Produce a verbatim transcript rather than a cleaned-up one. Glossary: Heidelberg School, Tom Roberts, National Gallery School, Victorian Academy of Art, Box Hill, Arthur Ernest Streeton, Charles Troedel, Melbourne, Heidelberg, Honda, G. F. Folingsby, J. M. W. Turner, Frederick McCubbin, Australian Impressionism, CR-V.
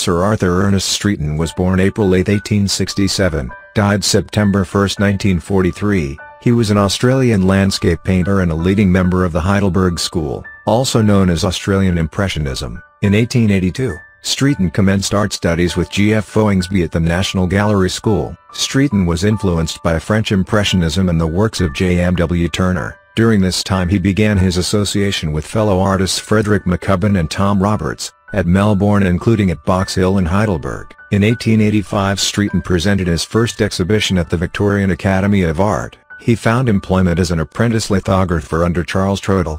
Sir Arthur Ernest Streeton was born April eighth, eighteen sixty-seven, died September first, nineteen forty-three. He was an Australian landscape painter and a leading member of the Heidelberg School, also known as Australian Impressionism. In eighteen eighty-two, Streeton commenced art studies with G. F. Folingsby at the National Gallery School. Streeton was influenced by French Impressionism and the works of J. M. W. Turner. During this time he began his association with fellow artists Frederick McCubbin and Tom Roberts, at Melbourne including at Box Hill and Heidelberg. In eighteen eighty-five Streeton presented his first exhibition at the Victorian Academy of Art. He found employment as an apprentice lithographer under Charles Troedel,